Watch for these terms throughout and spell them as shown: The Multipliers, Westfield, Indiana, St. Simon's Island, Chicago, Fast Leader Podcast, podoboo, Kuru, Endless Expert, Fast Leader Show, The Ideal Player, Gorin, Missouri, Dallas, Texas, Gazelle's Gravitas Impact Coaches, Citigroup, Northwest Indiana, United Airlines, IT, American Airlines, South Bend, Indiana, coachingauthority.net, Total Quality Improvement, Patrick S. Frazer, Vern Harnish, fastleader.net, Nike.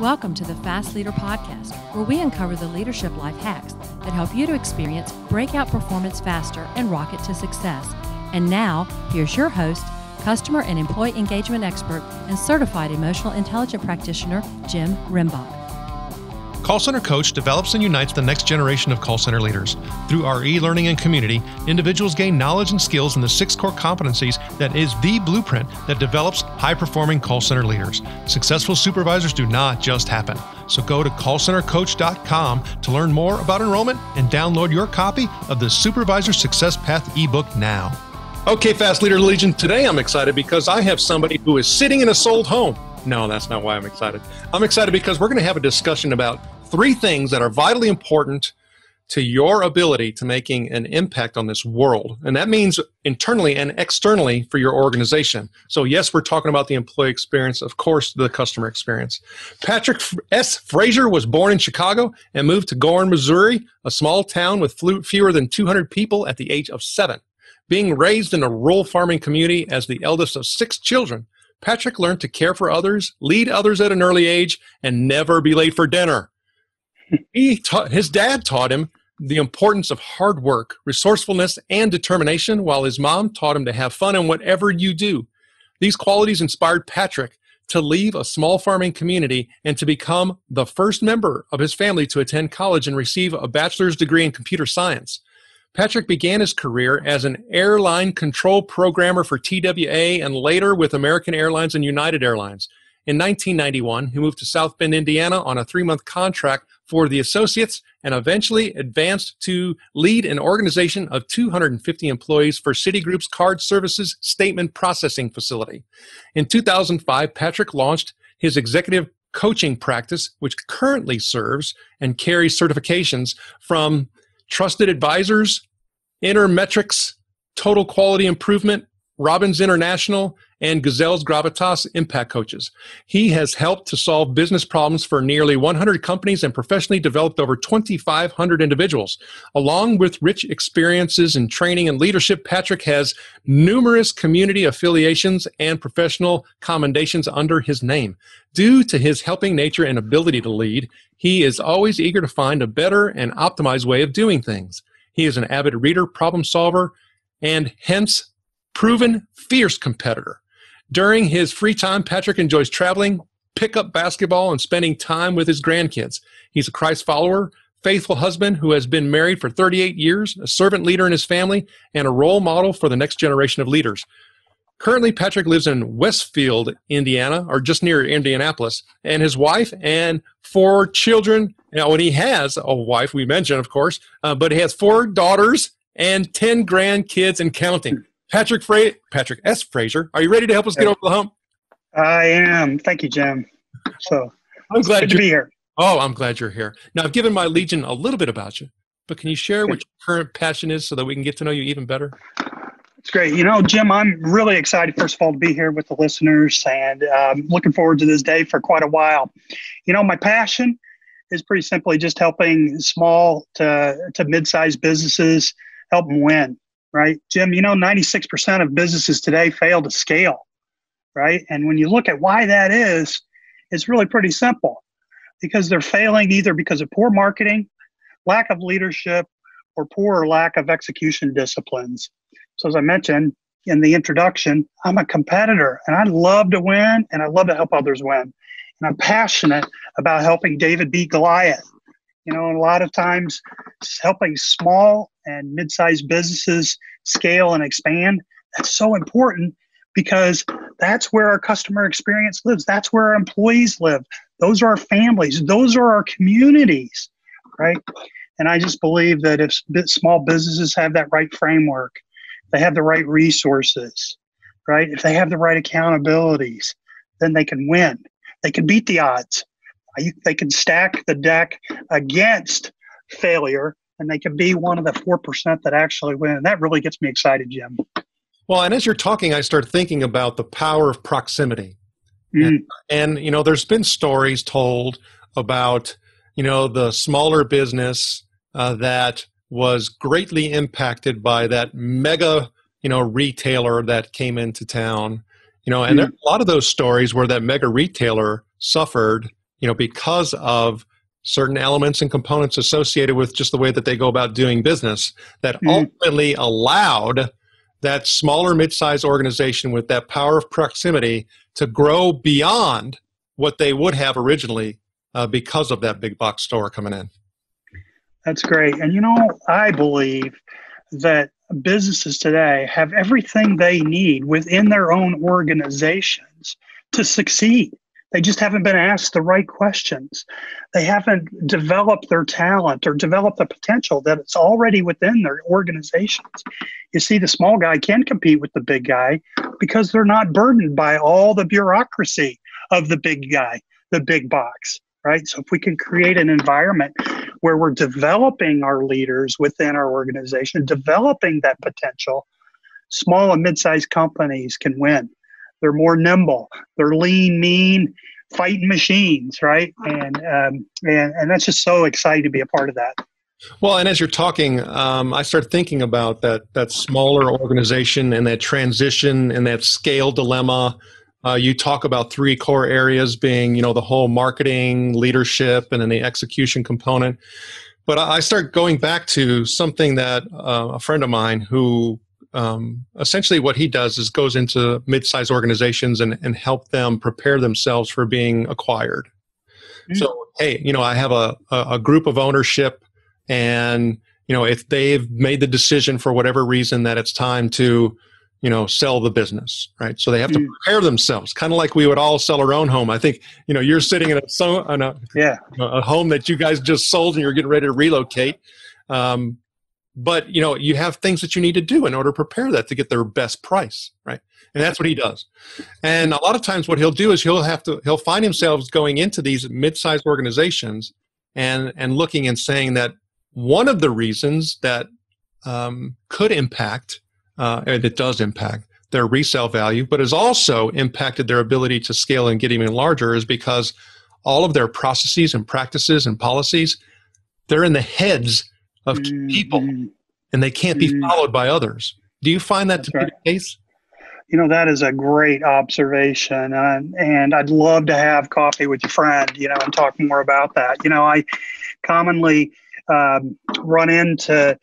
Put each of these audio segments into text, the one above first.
Welcome to the Fast Leader Podcast, where we uncover the leadership life hacks that help you to experience breakout performance faster and rocket to success. And now, here's your host, customer and employee engagement expert and certified emotional intelligence practitioner, Jim Rimbach. Call Center Coach develops and unites the next generation of call center leaders. Through our e-learning and community, individuals gain knowledge and skills in the 6 core competencies that is the blueprint that develops high-performing call center leaders. Successful supervisors do not just happen. So go to callcentercoach.com to learn more about enrollment and download your copy of the Supervisor Success Path eBook now. Okay, Fast Leader Legion, today I'm excited because I have somebody who is sitting in a sold home. No, that's not why I'm excited. I'm excited because we're going to have a discussion about 3 things that are vitally important to your ability to making an impact on this world. And that means internally and externally for your organization. So yes, we're talking about the employee experience, of course, the customer experience. Patrick S. Frazer was born in Chicago and moved to Gorin, Missouri, a small town with fewer than 200 people at the age of 7. Being raised in a rural farming community as the eldest of 6 children, Patrick learned to care for others, lead others at an early age, and never be late for dinner. His dad taught him the importance of hard work, resourcefulness, and determination, while his mom taught him to have fun in whatever you do. These qualities inspired Patrick to leave a small farming community and to become the first member of his family to attend college and receive a bachelor's degree in computer science. Patrick began his career as an airline control programmer for TWA and later with American Airlines and United Airlines. In 1991, he moved to South Bend, Indiana on a 3-month contract for the associates and eventually advanced to lead an organization of 250 employees for Citigroup's Card Services Statement Processing Facility. In 2005, Patrick launched his executive coaching practice, which currently serves and carries certifications from Trusted Advisors, Intermetrics, Total Quality Improvement, Robbins International, and Gazelle's Gravitas Impact Coaches. He has helped to solve business problems for nearly 100 companies and professionally developed over 2,500 individuals. Along with rich experiences in training and leadership, Patrick has numerous community affiliations and professional commendations under his name. Due to his helping nature and ability to lead, he is always eager to find a better and optimized way of doing things. He is an avid reader, problem solver, and hence proven fierce competitor. During his free time, Patrick enjoys traveling, pickup basketball, and spending time with his grandkids. He's a Christ follower, faithful husband who has been married for 38 years, a servant leader in his family, and a role model for the next generation of leaders. Currently, Patrick lives in Westfield, Indiana, or just near Indianapolis, and his wife and 4 children. Now, when he has a wife, we mentioned, of course, but he has 4 daughters and 10 grandkids and counting. Patrick S. Frazer, are you ready to help us get over the hump? I am. Thank you, Jim. So I'm glad good to be here. Oh, I'm glad you're here. Now, I've given my legion a little bit about you, but can you share what your current passion is so that we can get to know you even better? It's great. You know, Jim, I'm really excited, first of all, to be here with the listeners, and looking forward to this day for quite a while. You know, my passion is pretty simply just helping small to mid-sized businesses help them win. Right, Jim, you know, 96% of businesses today fail to scale, right? And when you look at why that is, it's really pretty simple, because they're failing either because of poor marketing, lack of leadership, or poor or lack of execution disciplines. So as I mentioned in the introduction, I'm a competitor, and I love to win, and I love to help others win. And I'm passionate about helping David beat Goliath. You know, and a lot of times helping small and mid-sized businesses scale and expand, that's so important, because that's where our customer experience lives. That's where our employees live. Those are our families. Those are our communities, right? And I just believe that if small businesses have that right framework, they have the right resources, right? If they have the right accountabilities, then they can win. They can beat the odds. They can stack the deck against failure, and they can be one of the 4% that actually win. And that really gets me excited, Jim. Well, and as you're talking, I start thinking about the power of proximity. And, you know, there's been stories told about, you know, the smaller business that was greatly impacted by that mega, you know, retailer that came into town. You know, and there, a lot of those stories where that mega retailer suffered, you know, because of certain elements and components associated with just the way that they go about doing business that ultimately allowed that smaller mid-sized organization with that power of proximity to grow beyond what they would have originally because of that big box store coming in. That's great. And, you know, I believe that businesses today have everything they need within their own organizations to succeed. They just haven't been asked the right questions. They haven't developed their talent or developed the potential that it's already within their organizations. You see, the small guy can compete with the big guy because they're not burdened by all the bureaucracy of the big guy, the big box, right? So if we can create an environment where we're developing our leaders within our organization, developing that potential, small and mid-sized companies can win. They're more nimble. They're lean, mean, fighting machines, right? And that's just so exciting to be a part of that. Well, and as you're talking, I start thinking about that smaller organization and that transition and that scale dilemma. You talk about three core areas being, you know, the whole marketing, leadership, and then the execution component. But I start going back to something that a friend of mine who essentially what he does is goes into mid-sized organizations and help them prepare themselves for being acquired. Mm-hmm. So, hey, you know, I have a group of ownership and, you know, if they've made the decision for whatever reason that it's time to, you know, sell the business, right? So they have to prepare themselves, kind of like we would all sell our own home. I think, you know, you're sitting in a home that you guys just sold and you're getting ready to relocate. But, you know, you have things that you need to do in order to prepare that to get their best price, right? And that's what he does. And a lot of times what he'll do is he'll find himself going into these mid-sized organizations and looking and saying that one of the reasons that could impact, and it does impact, their resale value, but has also impacted their ability to scale and get even larger is because all of their processes and practices and policies, they're in the heads of people, and they can't be followed by others. Do you find that to be the case? You know, that is a great observation, and I'd love to have coffee with your friend, you know, and talk more about that. You know, I commonly run into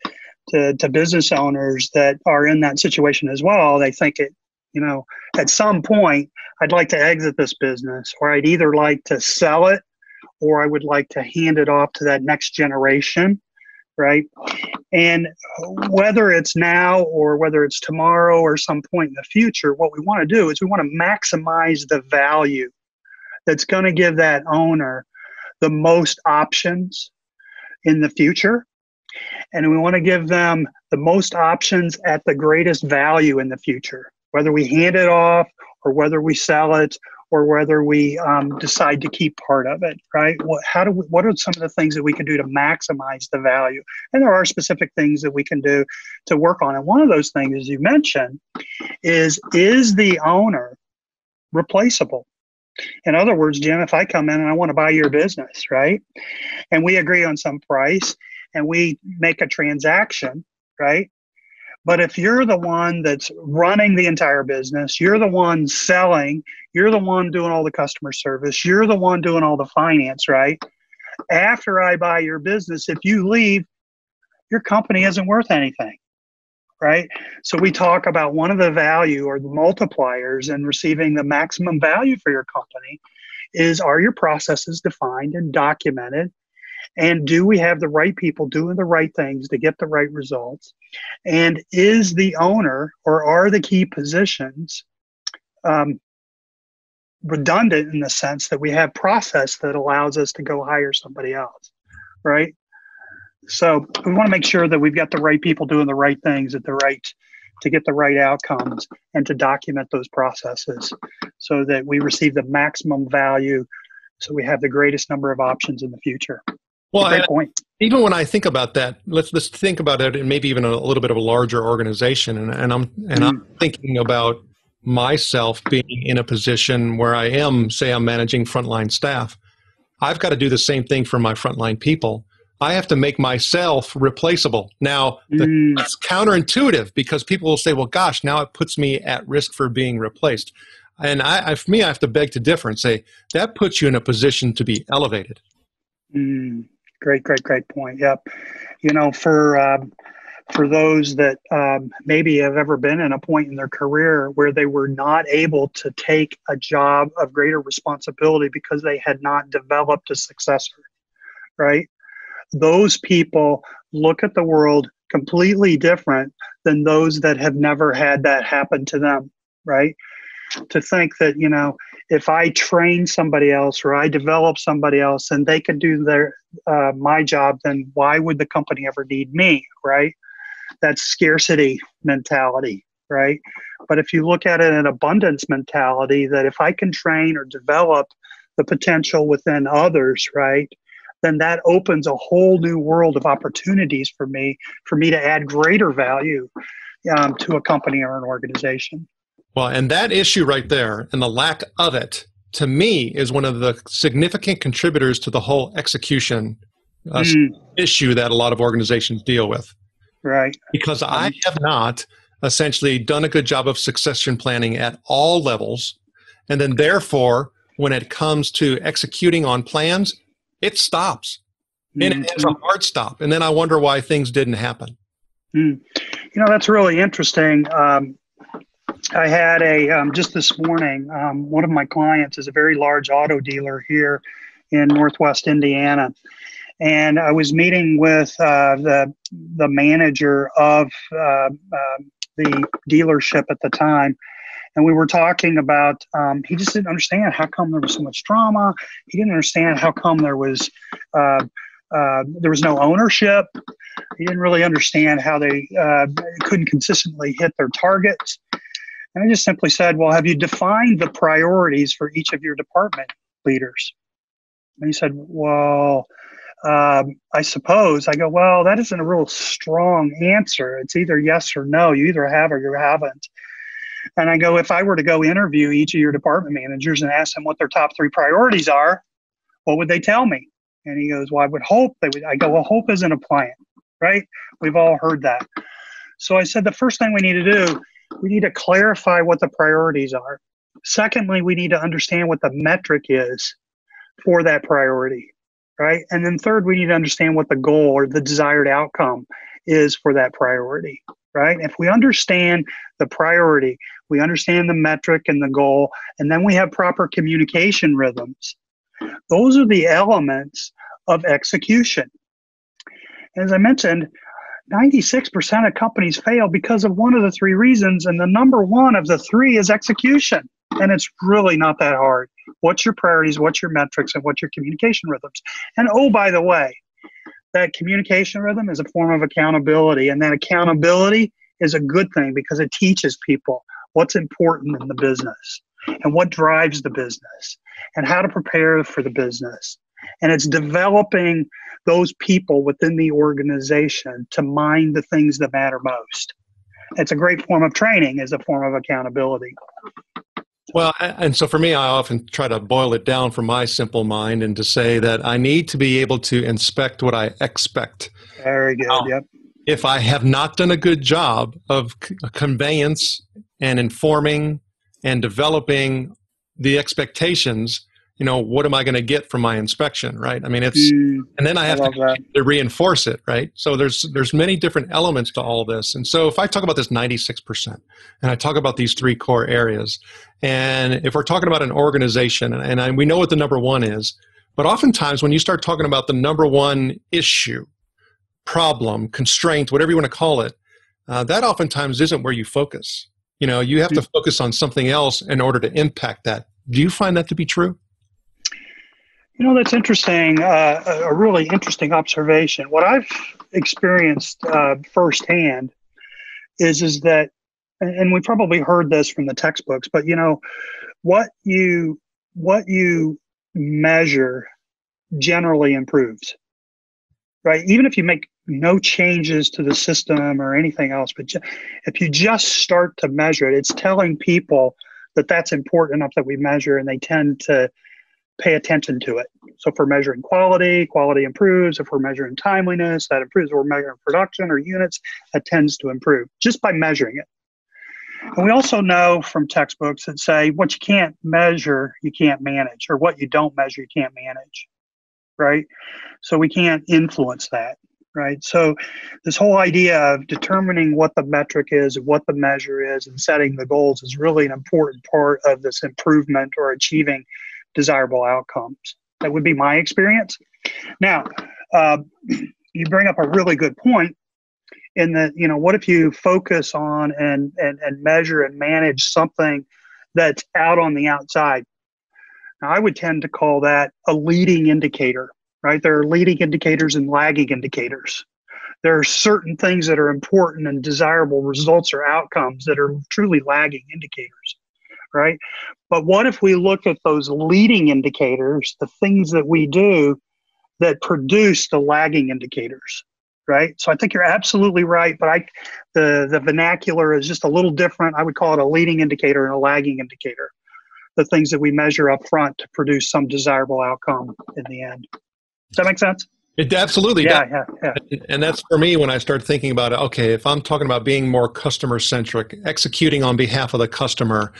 to business owners that are in that situation as well. They think it, you know, at some point, I'd like to exit this business, or I'd either like to sell it, or I would like to hand it off to that next generation. Right? And whether it's now or whether it's tomorrow or some point in the future, what we want to do is we want to maximize the value that's going to give that owner the most options in the future. And we want to give them the most options at the greatest value in the future, whether we hand it off or whether we sell it or whether we decide to keep part of it, right? What are some of the things that we can do to maximize the value? And there are specific things that we can do to work on. And one of those things, as you mentioned, is the owner replaceable? In other words, Jim, if I come in and I want to buy your business, right? And we agree on some price and we make a transaction, right? But if you're the one that's running the entire business, you're the one selling, you're the one doing all the customer service, you're the one doing all the finance, right? After I buy your business, if you leave, your company isn't worth anything, right? So we talk about one of the value or the multipliers in receiving the maximum value for your company is, are your processes defined and documented? And do we have the right people doing the right things to get the right results? And is the owner or are the key positions redundant in the sense that we have process that allows us to go hire somebody else, right? So we want to make sure that we've got the right people doing the right things at the right to get the right outcomes and to document those processes so that we receive the maximum value so we have the greatest number of options in the future. Well, great point. Even when I think about that, let's think about it in maybe even a little bit of a larger organization. I'm thinking about myself being in a position where I am, say I'm managing frontline staff. I've got to do the same thing for my frontline people. I have to make myself replaceable. Now, that's counterintuitive because people will say, well, gosh, now it puts me at risk for being replaced. And for me, I have to beg to differ and say that puts you in a position to be elevated. Great point. Yep. You know, for those that maybe have ever been in a point in their career where they were not able to take a job of greater responsibility because they had not developed a successor, right? Those people look at the world completely different than those that have never had that happen to them, right? To think that, you know, if I train somebody else or I develop somebody else and they can do their my job, then why would the company ever need me, right? That's scarcity mentality, right? But if you look at it in abundance mentality, that if I can train or develop the potential within others, right, then that opens a whole new world of opportunities for me to add greater value to a company or an organization. Well, and that issue right there and the lack of it, to me, is one of the significant contributors to the whole execution issue that a lot of organizations deal with. Right. Because I have not essentially done a good job of succession planning at all levels. And then therefore, when it comes to executing on plans, it stops. And it's a hard stop. And then I wonder why things didn't happen. You know, that's really interesting. I had a, just this morning, one of my clients is a very large auto dealer here in Northwest Indiana. And I was meeting with the manager of the dealership at the time. And we were talking about, he just didn't understand how come there was so much drama. He didn't understand how come there was no ownership. He didn't really understand how they couldn't consistently hit their targets. And I just simply said, well, have you defined the priorities for each of your department leaders? And he said, well, I suppose. I go, well, that isn't a real strong answer. It's either yes or no. You either have or you haven't. And I go, if I were to go interview each of your department managers and ask them what their top three priorities are, what would they tell me? And he goes, well, I would hope they would. I go, well, hope isn't a plan, right? We've all heard that. So I said, the first thing we need to do, we need to clarify what the priorities are. Secondly, we need to understand what the metric is for that priority, right? And then third, we need to understand what the goal or the desired outcome is for that priority, right? If we understand the priority, we understand the metric and the goal, and then we have proper communication rhythms. Those are the elements of execution. As I mentioned, 96% of companies fail because of one of the three reasons, and the number one of the three is execution. And it's really not that hard. What's your priorities, what's your metrics, and what's your communication rhythms? And oh, by the way, that communication rhythm is a form of accountability, and that accountability is a good thing because it teaches people what's important in the business and what drives the business and how to prepare for the business. And it's developing those people within the organization to mind the things that matter most. It's a great form of training as a form of accountability. Well, and so for me, I often try to boil it down for my simple mind and to say that I need to be able to inspect what I expect. Very good, yep. If I have not done a good job of conveyance and informing and developing the expectations, you know, what am I going to get from my inspection, right? I mean, it's, and then I have to reinforce it, right? So there's many different elements to all this. And so if I talk about this 96%, and I talk about these three core areas, and if we're talking about an organization, and we know what the number one is, but oftentimes when you start talking about the number one issue, problem, constraint, whatever you want to call it, that oftentimes isn't where you focus. You know, you have to focus on something else in order to impact that. Do you find that to be true? You know, that's interesting, a really interesting observation. What I've experienced firsthand is that, and we probably heard this from the textbooks, but, you know, what you measure generally improves, right? Even if you make no changes to the system or anything else, but if you just start to measure it, it's telling people that that's important enough that we measure, and they tend to pay attention to it. So if we're measuring quality, quality improves. If we're measuring timeliness, that improves. If we're measuring production or units, that tends to improve just by measuring it. And we also know from textbooks that say what you can't measure, you can't manage, or what you don't measure, you can't manage, right? So we can't influence that, right? So this whole idea of determining what the metric is, what the measure is, and setting the goals is really an important part of this improvement or achieving desirable outcomes. That would be my experience. Now, you bring up a really good point in that, you know, what if you focus on and measure and manage something that's out on the outside? Now, I would tend to call that a leading indicator, right? There are leading indicators and lagging indicators. There are certain things that are important and desirable results or outcomes that are truly lagging indicators, right? But what if we look at those leading indicators, the things that we do that produce the lagging indicators, right? So I think you're absolutely right, but the vernacular is just a little different. I would call it a leading indicator and a lagging indicator, the things that we measure up front to produce some desirable outcome in the end. Does that make sense? It absolutely does. Yeah. And that's for me when I start thinking about it. Okay, if I'm talking about being more customer centric, executing on behalf of the customer,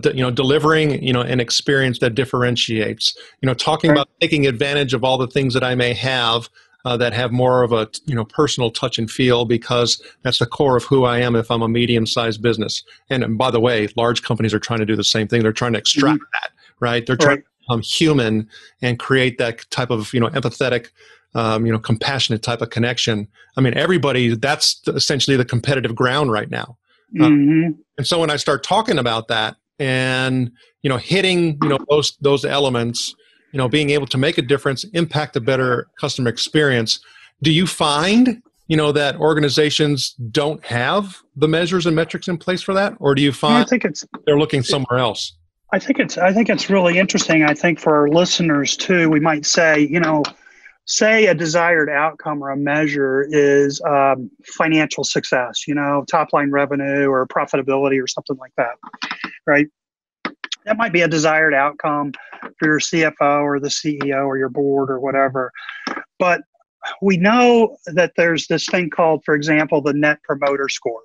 delivering an experience that differentiates. Talking right. about taking advantage of all the things that I may have that have more of a personal touch and feel, because that's the core of who I am. If I'm a medium sized business, and by the way, large companies are trying to do the same thing. They're trying to extract mm-hmm. that, right? They're trying to become human and create that type of empathetic. Compassionate type of connection. I mean, everybody, that's essentially the competitive ground right now. And so when I start talking about that and, hitting, those elements, being able to make a difference, impact a better customer experience, do you find, that organizations don't have the measures and metrics in place for that? Or do you find they're looking somewhere else? I think it's really interesting. I think for our listeners too, we might say, say a desired outcome or a measure is financial success, top line revenue or profitability or something like that, right? That might be a desired outcome for your CFO or the CEO or your board or whatever. But we know that there's this thing called, for example, the Net Promoter Score,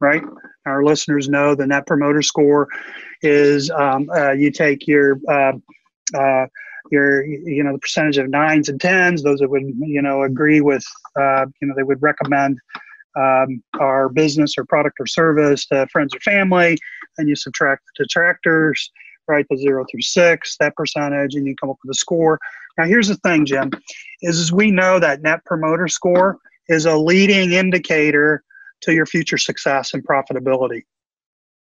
right? Our listeners know the Net Promoter Score is you take your the percentage of 9s and 10s, those that would, agree with, they would recommend our business or product or service to friends or family, and you subtract the detractors, right, the 0 through 6, that percentage, and you come up with a score. Now, here's the thing, Jim, is we know that Net Promoter Score is a leading indicator to your future success and profitability.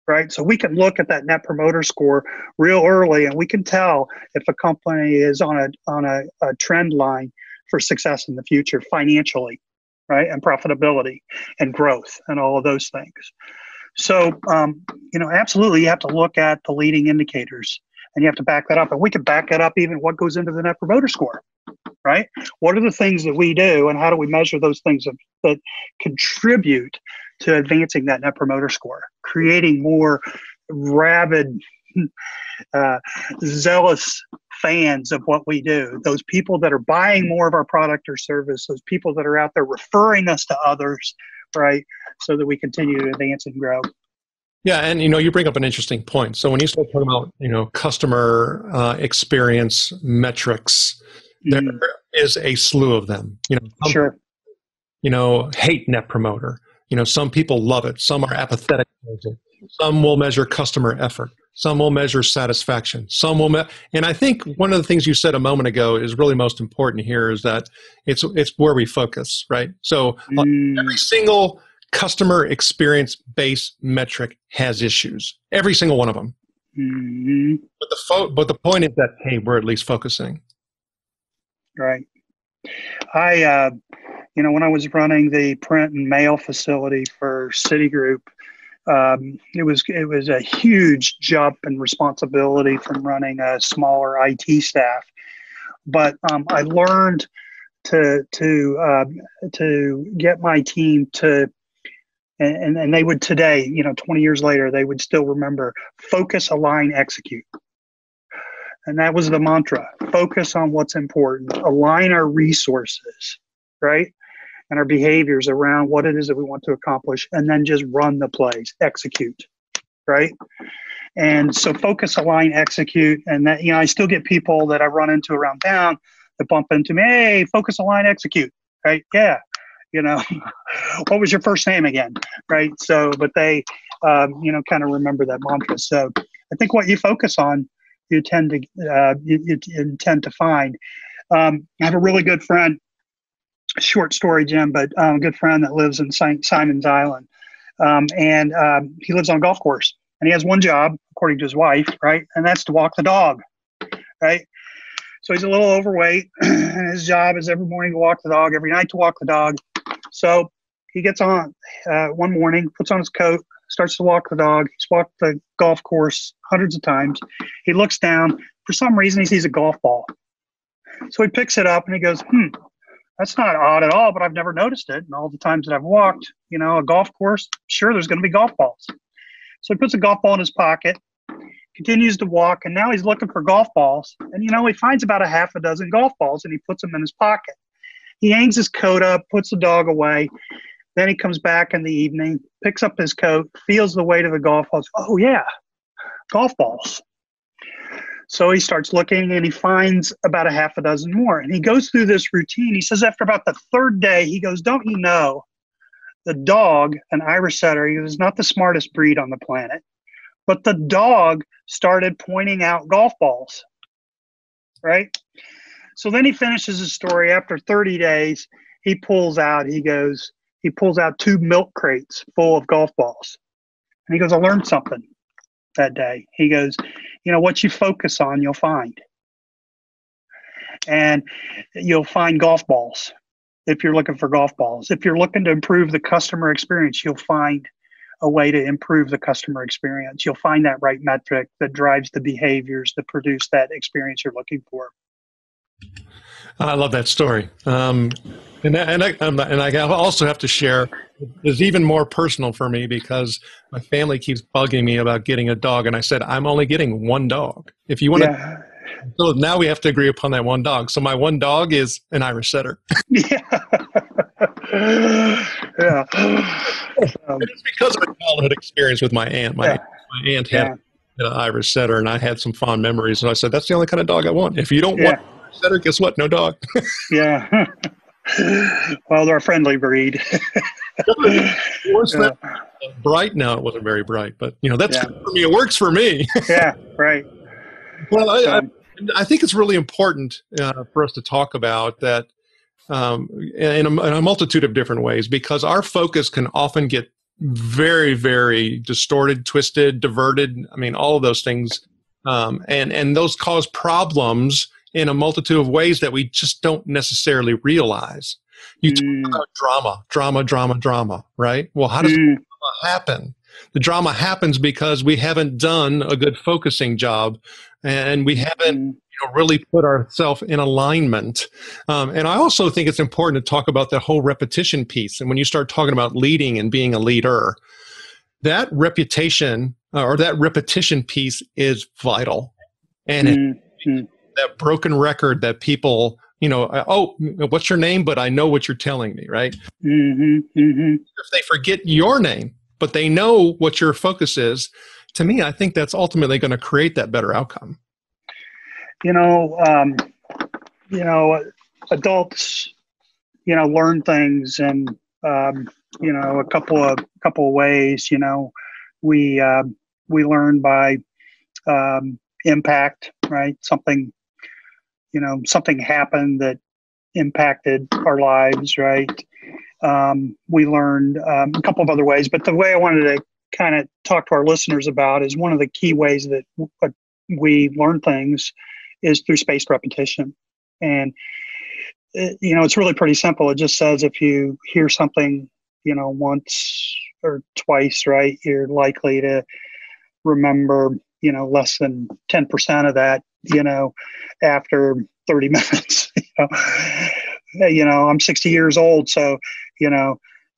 Right? So we can look at that Net Promoter Score real early, and we can tell if a company is on a trend line for success in the future financially, right? And profitability and growth and all of those things. So, absolutely, you have to look at the leading indicators and you have to back that up. And we can back that up even what goes into the Net Promoter Score, right? What are the things that we do and how do we measure those things that contribute to advancing that Net Promoter Score, creating more rabid, zealous fans of what we do, those people that are buying more of our product or service, those people that are out there referring us to others, right, so that we continue to advance and grow. Yeah, and you bring up an interesting point. So when you start talking about customer experience metrics, there is a slew of them. Hate Net Promoter. Some people love it. Some are apathetic. Some will measure customer effort. Some will measure satisfaction. Some will and I think one of the things you said a moment ago is really most important here is that it's where we focus, right? So every single customer experience-based metric has issues. Every single one of them. But the point is that, hey, we're at least focusing. Right. I when I was running the print and mail facility for Citigroup, it was a huge jump in responsibility from running a smaller IT staff. But I learned to get my team to, and they would today, 20 years later, they would still remember focus, align, execute. And that was the mantra: focus on what's important, align our resources, right? And our behaviors around what it is that we want to accomplish, and then just run the plays, execute, right? And so focus, align, execute. And that, you know, I still get people that I run into around town that bump into me, hey, focus, align, execute, right? Yeah. You know, what was your first name again? Right. So, but they, you know, kind of remember that mantra. So I think what you focus on, you tend to, you tend to find. I have a really good friend, short story, Jim, but a good friend that lives in St. Simon's Island. He lives on a golf course and he has one job, according to his wife, right? And that's to walk the dog, right? So he's a little overweight and his job is every morning to walk the dog, every night to walk the dog. So he gets on one morning, puts on his coat, starts to walk the dog. He's walked the golf course hundreds of times. He looks down. For some reason, he sees a golf ball. So he picks it up and he goes, that's not odd at all, but I've never noticed it. And all the times that I've walked, you know, a golf course, sure, there's going to be golf balls. So he puts a golf ball in his pocket, continues to walk, and now he's looking for golf balls. And, you know, he finds about a half a dozen golf balls and he puts them in his pocket. He hangs his coat up, puts the dog away. Then he comes back in the evening, picks up his coat, feels the weight of the golf balls. Oh, yeah, golf balls. So he starts looking and he finds about a half a dozen more. And he goes through this routine. He says after about the third day, he goes, don't you know, the dog, an Irish setter, he was not the smartest breed on the planet, but the dog started pointing out golf balls, right? So then he finishes his story. After 30 days, he pulls out, he pulls out two milk crates full of golf balls. And he goes, I learned something that day. He goes, you know, what you focus on, you'll find. And you'll find golf balls if you're looking for golf balls. If you're looking to improve the customer experience, you'll find a way to improve the customer experience. You'll find that right metric that drives the behaviors that produce that experience you're looking for. I love that story. And I also have to share, it's even more personal for me because my family keeps bugging me about getting a dog. And I said, I'm only getting one dog. If you want to, so now we have to agree upon that one dog. So my one dog is an Irish setter. Yeah. Yeah. It's because of a childhood experience with my aunt. My aunt had an Irish setter and I had some fond memories. And I said, that's the only kind of dog I want. If you don't want an Irish setter, guess what? No dog. Yeah. Well, they're a friendly breed. Bright now. It wasn't very bright, but you know, that's good for me. It works for me. Yeah. Right. Well, I think it's really important for us to talk about that in a multitude of different ways, because our focus can often get very, very distorted, twisted, diverted. I mean, all of those things. And those cause problems in a multitude of ways that we just don't necessarily realize. You talk about drama, right? Well, how does drama happen? The drama happens because we haven't done a good focusing job and we haven't really put ourselves in alignment. And I also think it's important to talk about the whole repetition piece. And when you start talking about leading and being a leader, that reputation or that repetition piece is vital. And it's that broken record that people, you know, oh, what's your name? But I know what you're telling me, right? If they forget your name, but they know what your focus is, to me, I think that's ultimately going to create that better outcome. Adults, learn things in, a couple of ways. We learn by impact, right? Something happened that impacted our lives, right? We learned a couple of other ways, but the way I wanted to kind of talk to our listeners about is one of the key ways that we learn things is through spaced repetition. And, it's really pretty simple. It just says if you hear something, once or twice, right, you're likely to remember, less than 10% of that, after 30 minutes. I'm 60 years old, so,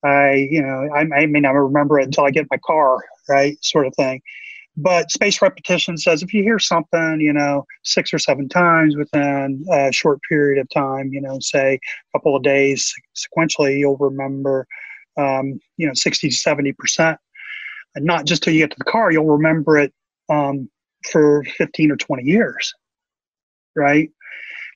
I may not remember it until I get in my car, right, sort of thing. But spaced repetition says if you hear something, 6 or 7 times within a short period of time, say a couple of days sequentially, you'll remember, 60 to 70% and not just till you get to the car. You'll remember it for 15 or 20 years, right?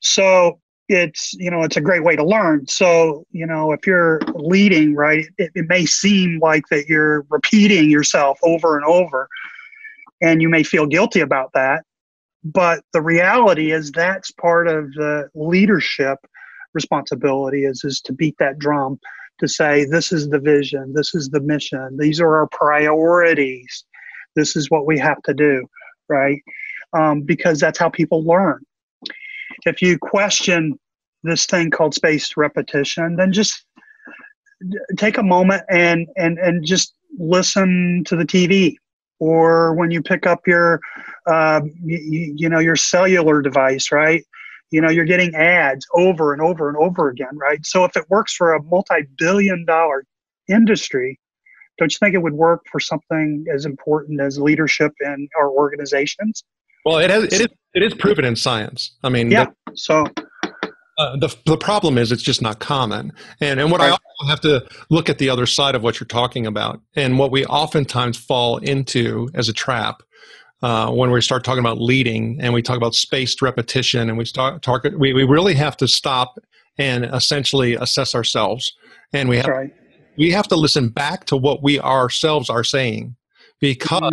So it's, you know, it's a great way to learn. So, you know, if you're leading, right, it may seem like that you're repeating yourself over and over, and you may feel guilty about that. But the reality is that's part of the leadership responsibility is to beat that drum, to say, this is the vision, this is the mission, these are our priorities, this is what we have to do, right? Because that's how people learn. If you question this thing called spaced repetition, then just take a moment and just listen to the TV, or when you pick up your, your cellular device, right? You know, you're getting ads over and over and over again, right? So if it works for a multi-billion-dollar industry, don't you think it would work for something as important as leadership in our organizations? Well, it is proven in science. I mean, yeah. The problem is it's just not common. And what I also have to look at the other side of what you're talking about, and what we oftentimes fall into as a trap when we start talking about leading, and we talk about spaced repetition, and we really have to stop and essentially assess ourselves, and we have to listen back to what we ourselves are saying, because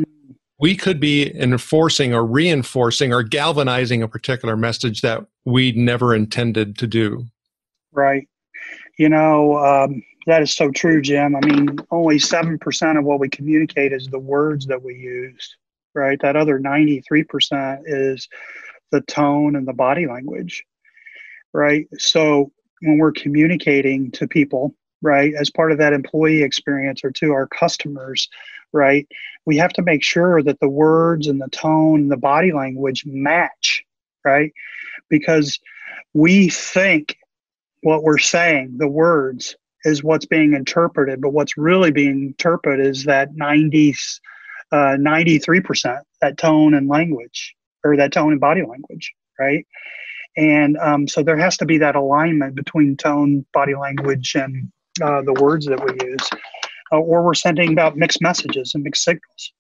we could be enforcing or reinforcing or galvanizing a particular message that we never intended to do. Right. You know, that is so true, Jim. I mean, only 7% of what we communicate is the words that we use, right? That other 93% is the tone and the body language, right? So when we're communicating to people, right, as part of that employee experience or to our customers, right, we have to make sure that the words and the tone and the body language match, right? Because we think what we're saying, the words, is what's being interpreted, but what's really being interpreted is that 93%, that tone and language, or that tone and body language, right? And so there has to be that alignment between tone, body language, and the words that we use, or we're sending out mixed messages and mixed signals.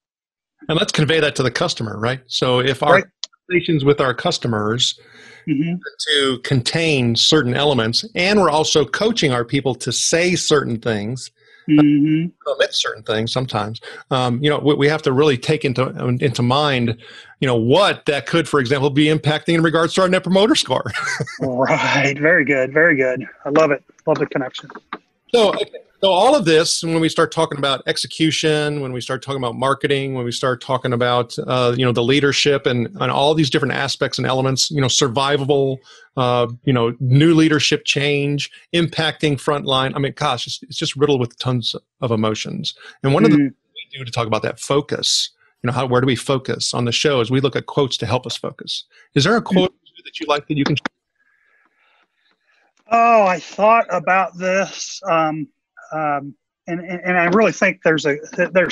And let's convey that to the customer, right? So if our conversations with our customers to contain certain elements, and we're also coaching our people to say certain things, omit certain things sometimes, we have to really take into mind, you know, what that could, for example, be impacting in regards to our Net Promoter Score. Right. Very good. Very good. I love it. Love the connection. So all of this, when we start talking about execution, when we start talking about marketing, when we start talking about, the leadership and all these different aspects and elements, survivable, new leadership change, impacting frontline. I mean, gosh, it's just riddled with tons of emotions. And one of the things we do to talk about that focus, where do we focus on the show, is we look at quotes to help us focus. Is there a quote that you like that you can share? Oh, I thought about this, and I really think there's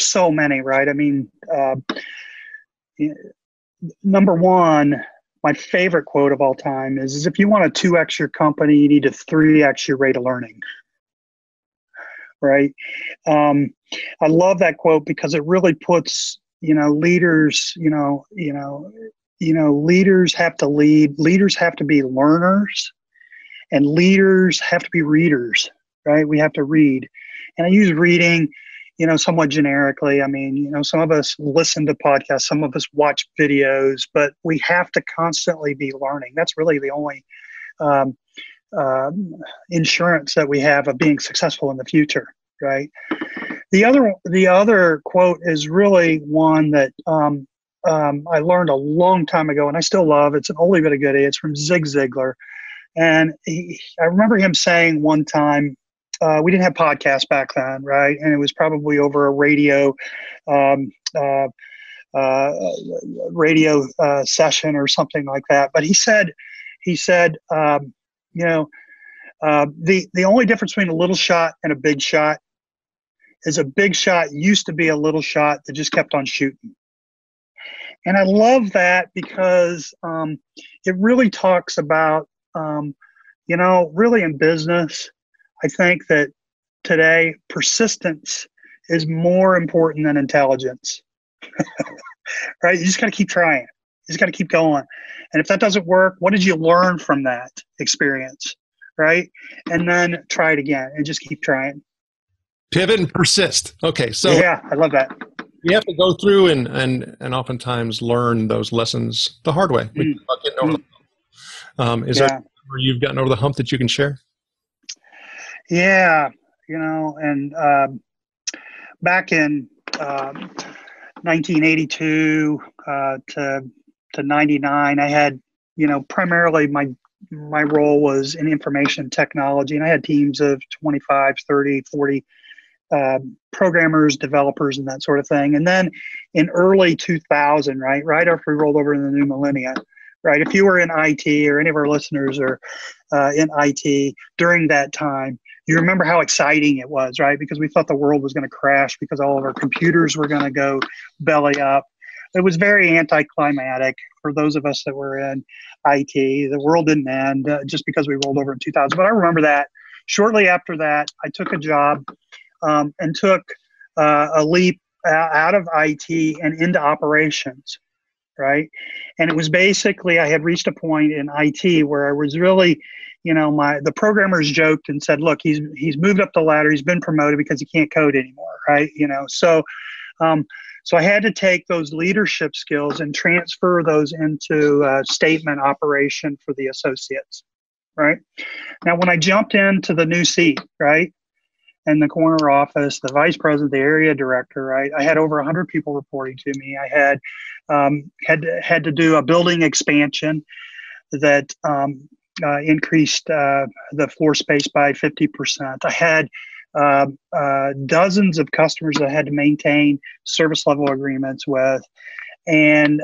so many, right? I mean, number one, my favorite quote of all time is if you want to 2x your company, you need to 3x your rate of learning, right? I love that quote because it really puts, leaders, leaders have to lead, leaders have to be learners, and leaders have to be readers, right? We have to read. And I use reading, somewhat generically. I mean, some of us listen to podcasts, some of us watch videos, but we have to constantly be learning. That's really the only insurance that we have of being successful in the future, right? The other quote is really one that I learned a long time ago, and I still love. It's an oldie but a goodie. It's from Zig Ziglar. And I remember him saying one time, we didn't have podcasts back then, right? And it was probably over a radio session or something like that. But he said, the only difference between a little shot and a big shot is a big shot used to be a little shot that just kept on shooting. And I love that because it really talks about, really in business, I think that today persistence is more important than intelligence. Right? You just got to keep trying. You just got to keep going. And if that doesn't work, what did you learn from that experience? Right? And then try it again and just keep trying. Pivot and persist. Okay. So yeah, I love that. You have to go through and oftentimes learn those lessons the hard way. Mm. Getting over the hump. Is there where you've gotten over the hump that you can share? Yeah. You know, and back in 1982 to 99, I had, you know, primarily my role was in information technology, and I had teams of 25, 30, 40 programmers, developers, and that sort of thing. And then in early 2000, right after we rolled over in the new millennia, right, if you were in IT or any of our listeners are in IT during that time, you remember how exciting it was, right? Because we thought the world was going to crash because all of our computers were going to go belly up. It was very anticlimactic for those of us that were in IT. The world didn't end just because we rolled over in 2000. But I remember that shortly after that, I took a job and took a leap out of IT and into operations, right? And it was basically, I had reached a point in IT where I was really, you know, the programmers joked and said, look, he's moved up the ladder. He's been promoted because he can't code anymore, right? You know, so I had to take those leadership skills and transfer those into statement operation for the associates, right? Now, when I jumped into the new seat, right, in the corner office, the vice president, the area director, right, I had over 100 people reporting to me. I had had to do a building expansion that increased the floor space by 50%. I had dozens of customers that I had to maintain service level agreements with, and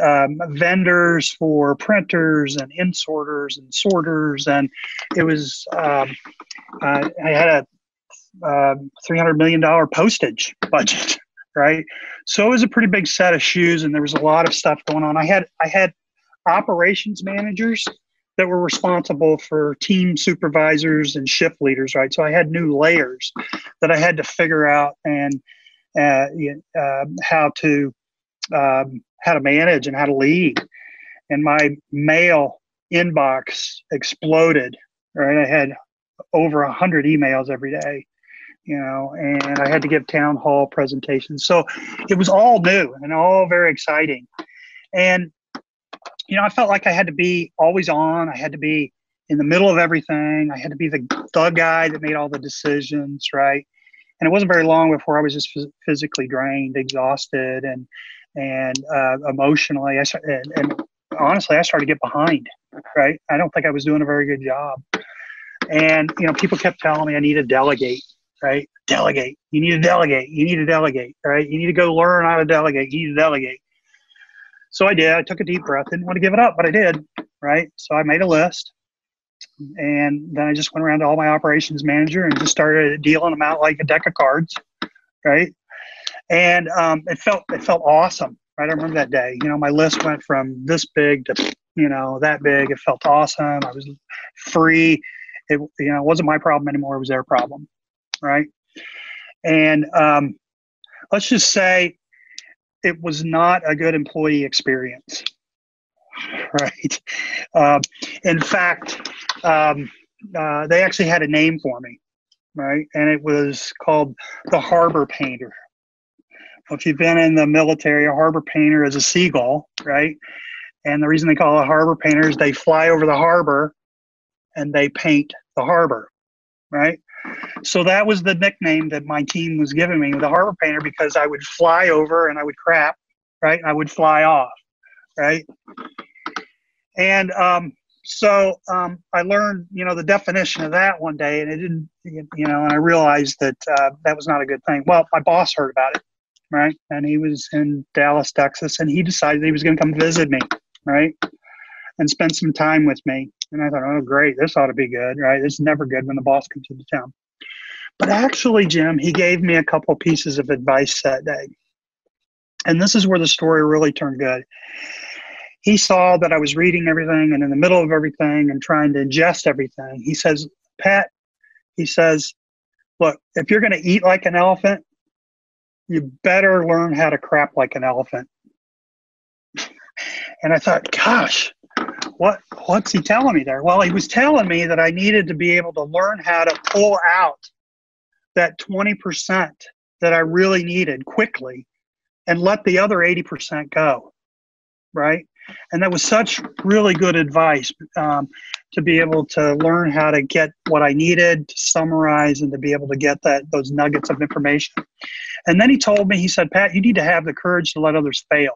vendors for printers and insorters and sorters. And it was, I had a $300 million postage budget, right? So it was a pretty big set of shoes, and there was a lot of stuff going on. I had operations managers that were responsible for team supervisors and shift leaders, right? So I had new layers that I had to figure out and how to manage and how to lead. And my mail inbox exploded, right? I had over 100 emails every day, you know, and I had to give town hall presentations. So it was all new and all very exciting. And you know, I felt like I had to be always on. I had to be in the middle of everything. I had to be the guy that made all the decisions, right? And it wasn't very long before I was just physically drained, exhausted, and emotionally. And honestly, I started to get behind, right? I don't think I was doing a very good job. And, you know, people kept telling me I need to delegate, right? Delegate. You need to delegate. You need to delegate, right? You need to go learn how to delegate. You need to delegate. So I did. I took a deep breath. Didn't want to give it up, but I did, right? So I made a list, and then I just went around to all my operations manager and just started dealing them out like a deck of cards, right? And it felt awesome, right? I remember that day. You know, my list went from this big to, you know, that big. It felt awesome. I was free. It, you know, wasn't my problem anymore. It was their problem, right? And let's just say, it was not a good employee experience, right? In fact, they actually had a name for me, right? And it was called the harbor painter. Well, if you've been in the military, a harbor painter is a seagull, right? And the reason they call it harbor painter is they fly over the harbor and they paint the harbor, right? So that was the nickname that my team was giving me, the harbor painter, because I would fly over and I would crap, right? I would fly off, right? And so I learned, you know, the definition of that one day, and it didn't, you know, and I realized that that was not a good thing. Well, my boss heard about it, right? And he was in Dallas, Texas, and he decided he was going to come visit me, right? And spend some time with me. And I thought, oh, great, this ought to be good, right? It's never good when the boss comes into town. But actually, Jim, he gave me a couple pieces of advice that day. And this is where the story really turned good. He saw that I was reading everything and in the middle of everything and trying to ingest everything. He says, Pat, he says, look, if you're going to eat like an elephant, you better learn how to crap like an elephant. And I thought, gosh, what's he telling me there? Well, he was telling me that I needed to be able to learn how to pull out that 20% that I really needed quickly and let the other 80% go, right? And that was such really good advice to be able to learn how to get what I needed, to summarize, and to be able to get those nuggets of information. And then he told me, he said, Pat, you need to have the courage to let others fail.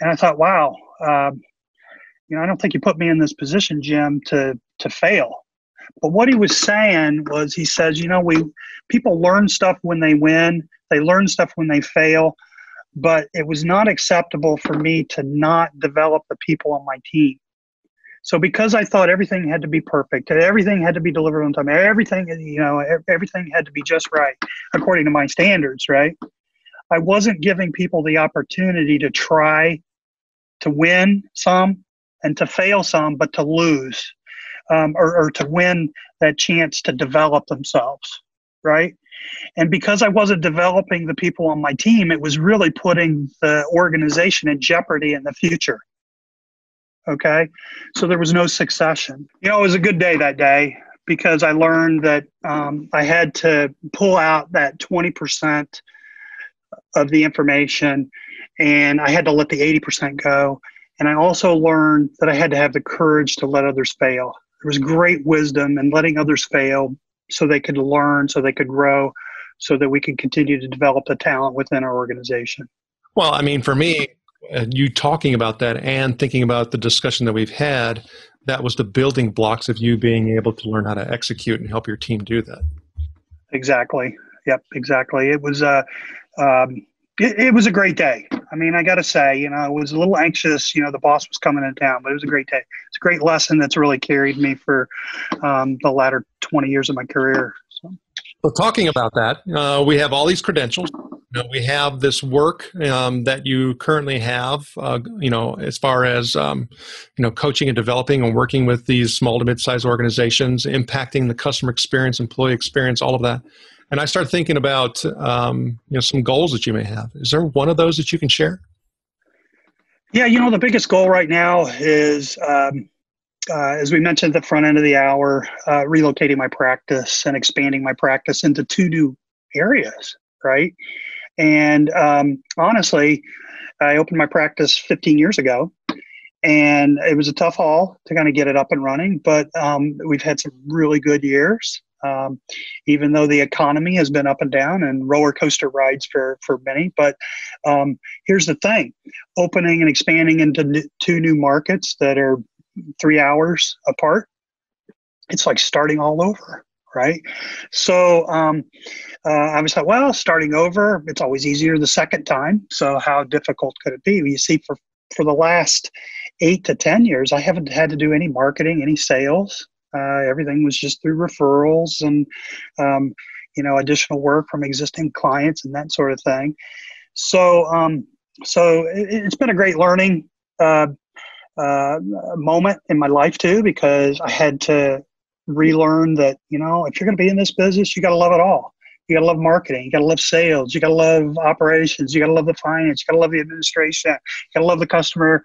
And I thought, wow, I don't think you put me in this position, Jim, to fail. But what he was saying was, he says, people learn stuff when they win, they learn stuff when they fail, but it was not acceptable for me to not develop the people on my team. So because I thought everything had to be perfect, everything had to be delivered on time, everything had to be just right, according to my standards, right? I wasn't giving people the opportunity to try to win some and to fail some, but to lose or to win that chance to develop themselves, right? And because I wasn't developing the people on my team, it was really putting the organization in jeopardy in the future. Okay, so there was no succession. It was a good day that day because I learned that I had to pull out that 20% of the information, and I had to let the 80% go. And I also learned that I had to have the courage to let others fail. There was great wisdom in letting others fail so they could learn, so they could grow, so that we can continue to develop the talent within our organization. Well, I mean, for me, you talking about that and thinking about the discussion that we've had, that was the building blocks of you being able to learn how to execute and help your team do that. Exactly. Yep, exactly. It was it was a great day. I mean, I got to say, I was a little anxious. The boss was coming in town, but it was a great day. It's a great lesson that's really carried me for the latter 20 years of my career. So talking about that, we have all these credentials. We have this work that you currently have, as far as, coaching and developing and working with these small to mid-sized organizations, impacting the customer experience, employee experience, all of that. And I start thinking about, some goals that you may have. Is there one of those that you can share? Yeah, the biggest goal right now is, as we mentioned at the front end of the hour, relocating my practice and expanding my practice into two new areas, right? And honestly, I opened my practice 15 years ago. And it was a tough haul to kind of get it up and running. But we've had some really good years. Even though the economy has been up and down and roller coaster rides for many. But here's the thing, opening and expanding into two new markets that are 3 hours apart, it's like starting all over, right? So I was like, well, starting over, it's always easier the second time. So how difficult could it be? You see, for the last 8 to 10 years, I haven't had to do any marketing, any sales. Everything was just through referrals and, additional work from existing clients and that sort of thing. So, it's been a great learning moment in my life too, because I had to relearn that, if you're going to be in this business, you got to love it all. You got to love marketing. You got to love sales. You got to love operations. You got to love the finance. You got to love the administration. You got to love the customer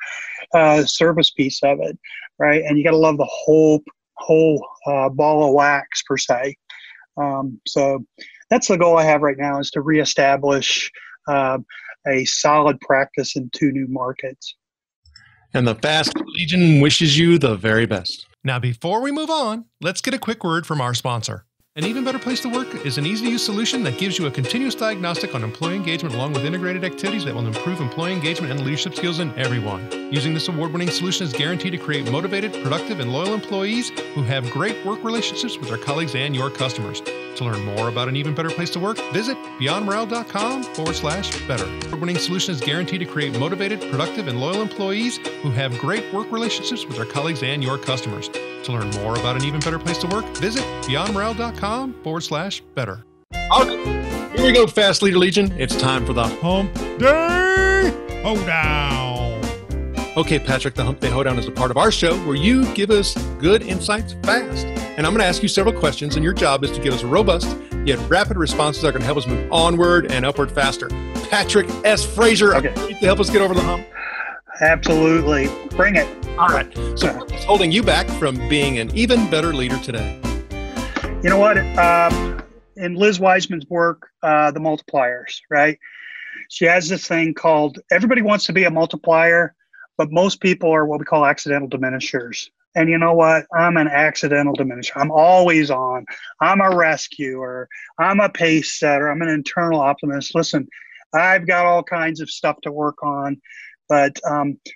service piece of it, right? And you got to love the whole ball of wax, per se. So that's the goal I have right now, is to reestablish a solid practice in two new markets. And the Fast Legion wishes you the very best. Now, before we move on, let's get a quick word from our sponsor. An Even Better Place to Work is an easy-to-use solution that gives you a continuous diagnostic on employee engagement along with integrated activities that will improve employee engagement and leadership skills in everyone. Using this award-winning solution is guaranteed to create motivated, productive, and loyal employees who have great work relationships with their colleagues and your customers. To learn more about an Even Better Place to Work, visit beyondmorale.com/better. Award-winning solution is guaranteed to create motivated, productive, and loyal employees who have great work relationships with their colleagues and your customers. To learn more about an Even Better Place to Work, visit beyondmorale.com/better. Okay. Here we go, Fast Leader Legion. It's time for the Hump Day Hoedown. Okay, Patrick, the Hump Day Hoedown is a part of our show where you give us good insights fast. And I'm going to ask you several questions, and your job is to give us robust yet rapid responses are going to help us move onward and upward faster. Patrick S. Frazer, okay, to help us get over the hump. Absolutely. Bring it. All right. So what's holding you back from being an even better leader today? You know what? In Liz Wiseman's work, The Multipliers, right? She has this thing called, everybody wants to be a multiplier, but most people are what we call accidental diminishers. And you know what? I'm an accidental diminisher. I'm always on. I'm a rescuer. I'm a pace setter. I'm an internal optimist. Listen, I've got all kinds of stuff to work on. But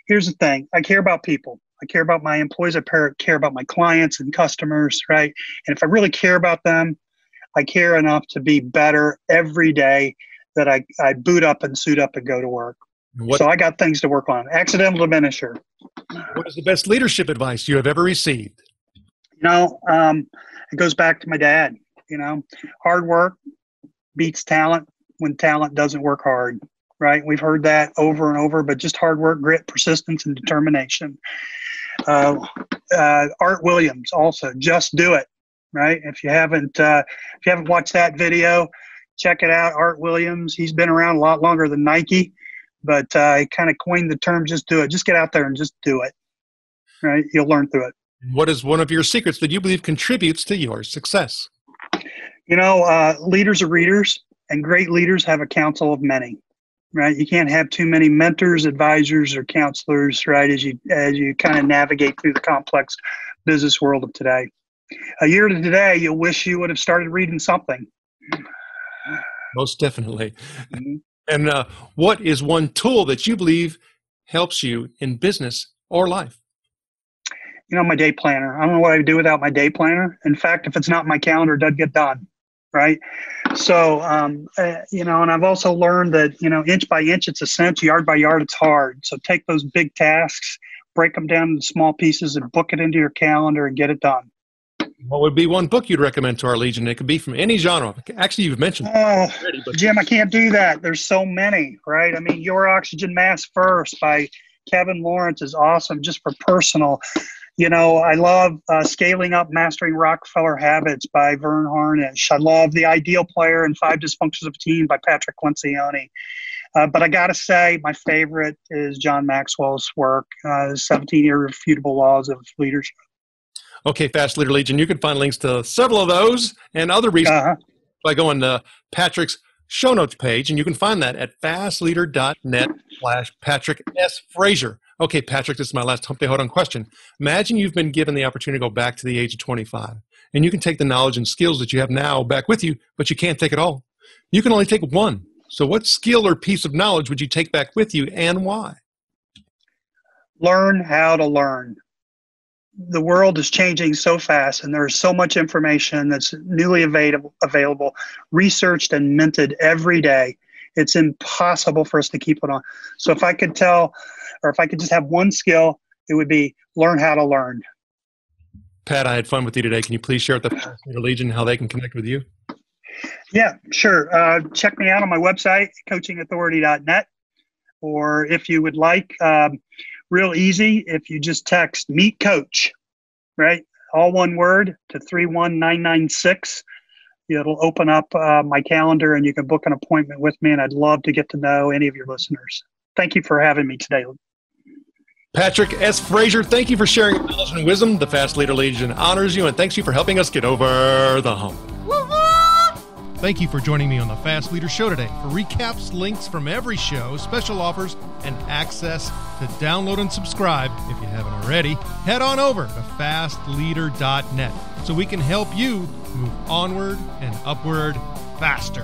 here's the thing. I care about people. I care about my employees. I care about my clients and customers, right? And if I really care about them, I care enough to be better every day that I boot up and suit up and go to work. So I got things to work on. Accidental diminisher. What is the best leadership advice you have ever received? You know, it goes back to my dad. You know, hard work beats talent when talent doesn't work hard, right? We've heard that over and over, but just hard work, grit, persistence, and determination. Art Williams also, just do it, right? If you haven't watched that video, check it out. Art Williams, he's been around a lot longer than Nike, but he kind of coined the term, just do it. Just get out there and just do it, right? You'll learn through it. What is one of your secrets that you believe contributes to your success? You know, leaders are readers, and great leaders have a council of many, right? You can't have too many mentors, advisors, or counselors, right, as you kind of navigate through the complex business world of today. A year to today, you'll wish you would have started reading something. Most definitely. Mm-hmm. And what is one tool that you believe helps you in business or life? You know, my day planner. I don't know what I'd do without my day planner. In fact, if it's not my calendar, it doesn't get done, right? So, you know, and I've also learned that, you know, inch by inch, it's a cinch, yard by yard, it's hard. So take those big tasks, break them down into small pieces and book it into your calendar and get it done. What would be one book you'd recommend to our Legion? It could be from any genre. Actually, you've mentioned it already, but Jim, I can't do that. There's so many, right? I mean, Your Oxygen Mask First by Kevin Lawrence is awesome just for personal. You know, I love Scaling Up, Mastering Rockefeller Habits by Vern Harnish. I love The Ideal Player and 5 Dysfunctions of a Team by Patrick S. But I got to say, my favorite is John Maxwell's work, 17 Irrefutable Laws of Leadership. Okay, Fast Leader Legion, you can find links to several of those and other resources by going to Patrick's show notes page, and you can find that at fastleader.net/Patrick S. Frazer. Okay, Patrick, this is my last hump day hold on question. Imagine you've been given the opportunity to go back to the age of 25, and you can take the knowledge and skills that you have now back with you, but you can't take it all. You can only take one. So what skill or piece of knowledge would you take back with you, and why? Learn how to learn. The world is changing so fast, and there's so much information that's newly available, researched and minted every day. It's impossible for us to keep it on. So if I could tell, or if I could just have one skill, it would be learn how to learn. Pat, I had fun with you today. Can you please share with the Fast Leader Legion how they can connect with you? Yeah, sure. Check me out on my website, coachingauthority.net, or if you would like, real easy, if you just text Meet Coach, right? All one word to 31996. It'll open up my calendar and you can book an appointment with me, and I'd love to get to know any of your listeners. Thank you for having me today. Patrick S. Frazer, thank you for sharing your knowledge and wisdom. The Fast Leader Legion honors you and thanks you for helping us get over the hump. Thank you for joining me on the Fast Leader Show today. For recaps, links from every show, special offers, and access to download and subscribe, if you haven't already, head on over to fastleader.net so we can help you move onward and upward faster.